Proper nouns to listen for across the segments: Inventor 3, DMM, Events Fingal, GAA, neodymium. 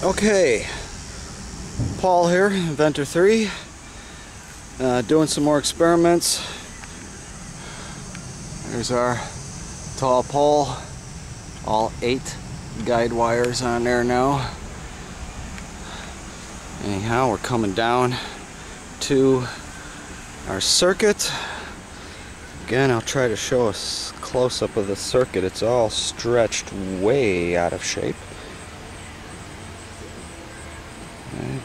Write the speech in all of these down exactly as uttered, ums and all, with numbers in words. Okay, Paul here, Inventor three, uh, doing some more experiments. There's our tall pole, all eight guide wires on there now. Anyhow, we're coming down to our circuit. Again, I'll try to show a close-up of the circuit. It's all stretched way out of shape.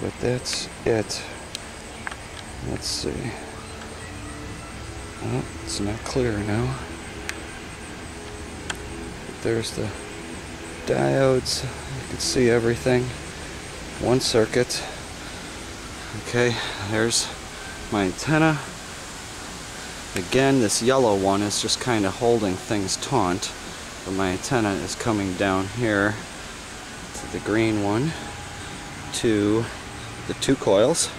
But that's it. Let's see. Oh, it's not clear now. There's the diodes. You can see everything. One circuit. Okay, there's my antenna. Again, this yellow one is just kind of holding things taut. But my antenna is coming down here to the green one, to the two coils.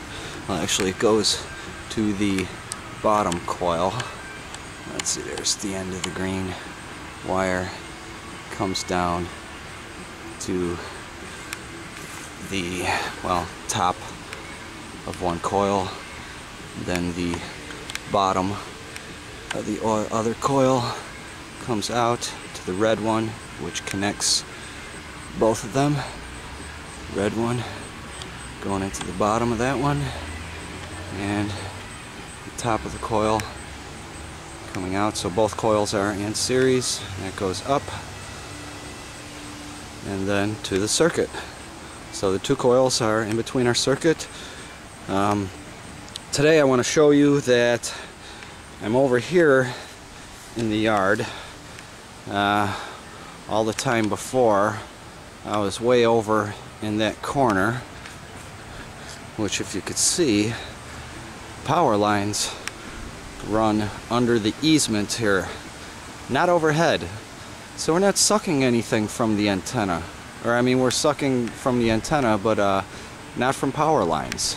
Well, actually it goes to the bottom coil. Let's see, there's the end of the green wire, comes down to the, well, top of one coil, then the bottom of the other coil comes out to the red one, which connects both of them. Red one going into the bottom of that one, and the top of the coil coming out, so both coils are in series, and it goes up and then to the circuit. So the two coils are in between our circuit. Um, today I want to show you that I'm over here in the yard. Uh, all the time before I was way over in that corner, which, if you could see, power lines run under the easement here, not overhead. So we're not sucking anything from the antenna, or I mean we're sucking from the antenna, but uh, not from power lines.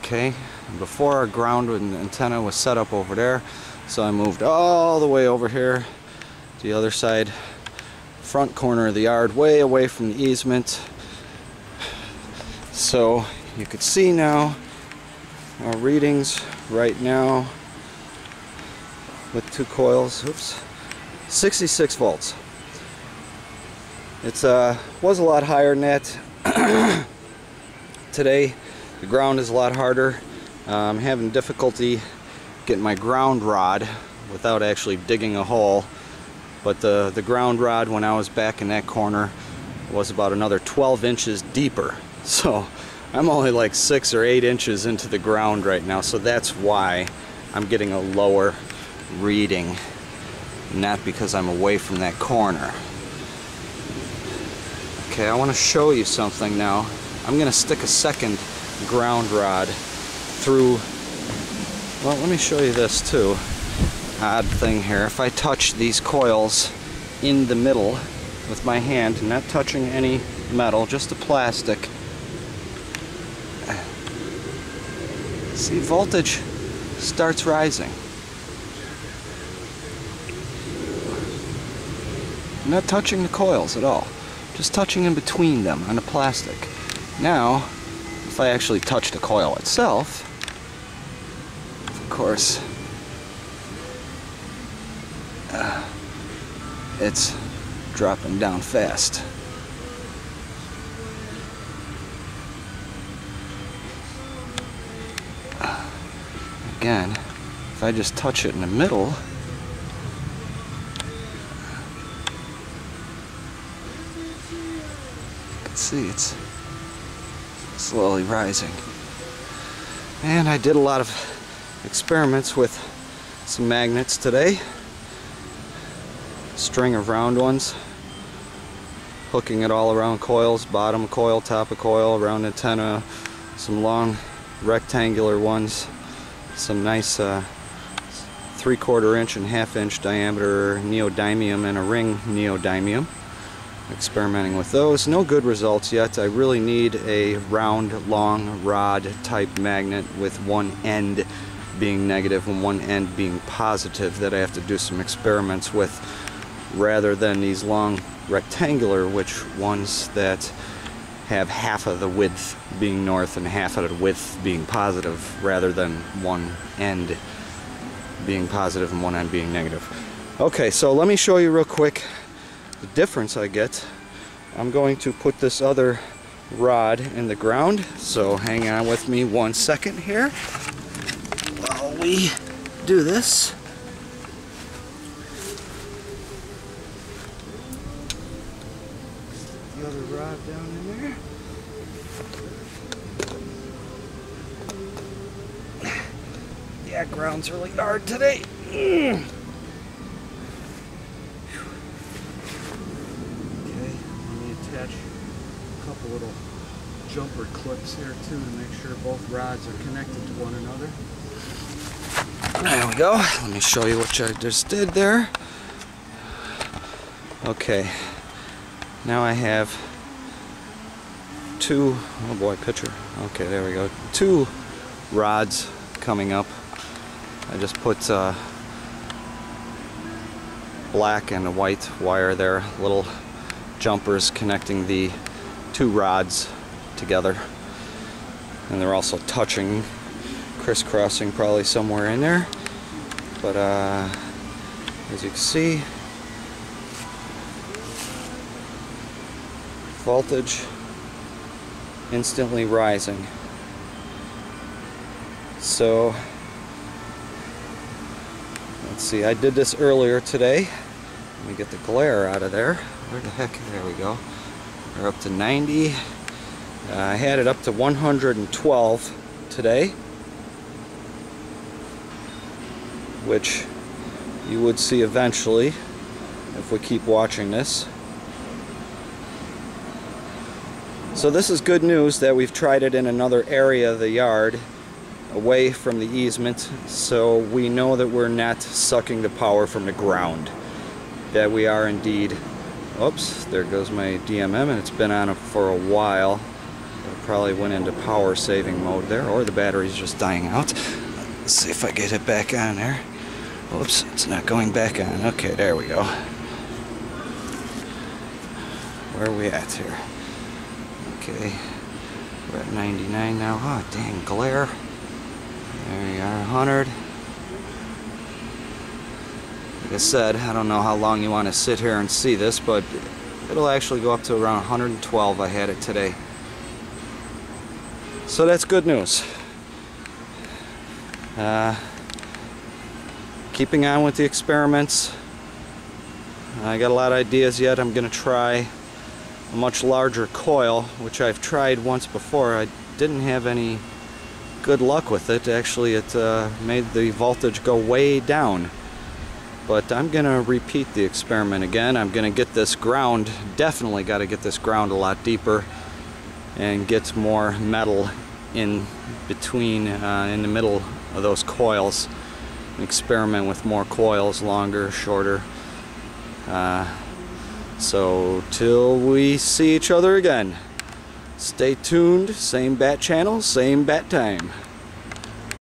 Okay, before our ground antenna was set up over there, so I moved all the way over here to the other side, front corner of the yard, way away from the easement. So you could see now our readings right now with two coils. Oops, sixty-six volts. It's uh was a lot higher than that. Today the ground is a lot harder. Uh, I'm having difficulty getting my ground rod without actually digging a hole. But the the ground rod, when I was back in that corner, was about another twelve inches deeper. So I'm only like six or eight inches into the ground right now, so that's why I'm getting a lower reading, not because I'm away from that corner. Okay, I want to show you something now. I'm gonna stick a second ground rod through. Well, let me show you this too. Odd thing here, if I touch these coils in the middle with my hand, not touching any metal, just the plastic. See, voltage starts rising. I'm not touching the coils at all, just touching in between them on the plastic. Now, if I actually touch the coil itself, of course, uh, it's dropping down fast. Again, if I just touch it in the middle, you can see it's slowly rising. And I did a lot of experiments with some magnets today, string of round ones, hooking it all around coils, bottom coil, top of coil, round antenna, some long rectangular ones, some nice uh, three-quarter inch and half-inch diameter neodymium and a ring neodymium. Experimenting with those, no good results yet. I really need a round, long rod type magnet with one end being negative and one end being positive that I have to do some experiments with, rather than these long rectangular which ones that have half of the width being north and half of the width being positive, rather than one end being positive and one end being negative. Okay, so let me show you real quick the difference I get. I'm going to put this other rod in the ground, so hang on with me one second here while we do this. The other rod down in there. Yeah, ground's really hard today. Mm. Okay, let me attach a couple little jumper clips here too to make sure both rods are connected to one another. There we go. Let me show you what I just did there. Okay. Now I have two, oh boy, picture. Okay, there we go. Two rods coming up. I just put uh, black and a white wire there, little jumpers connecting the two rods together. And they're also touching, crisscrossing probably somewhere in there. But uh, as you can see, voltage instantly rising. So let's see, I did this earlier today. Let me get the glare out of there. Where the heck, there we go. We're up to ninety. Uh, I had it up to one hundred twelve today, which you would see eventually if we keep watching this. So this is good news that we've tried it in another area of the yard, away from the easement, so we know that we're not sucking the power from the ground. That we are indeed, oops, there goes my D M M, and it's been on for a while. It probably went into power saving mode there, or the battery's just dying out. Let's see if I get it back on there. Oops, it's not going back on. Okay, there we go. Where are we at here? Okay, we're at ninety-nine now. Oh, dang glare. There we are, one hundred. Like I said, I don't know how long you want to sit here and see this, but it'll actually go up to around one hundred twelve. I had it today. So that's good news. Uh, keeping on with the experiments. I got a lot of ideas yet. I'm going to try a much larger coil, which I've tried once before. I didn't have any good luck with it. Actually, it uh, made the voltage go way down. But I'm gonna repeat the experiment again. I'm gonna get this ground, definitely got to get this ground a lot deeper and get more metal in between, uh, in the middle of those coils. Experiment with more coils, longer, shorter. Uh, So, till we see each other again, stay tuned, same bat channel, same bat time.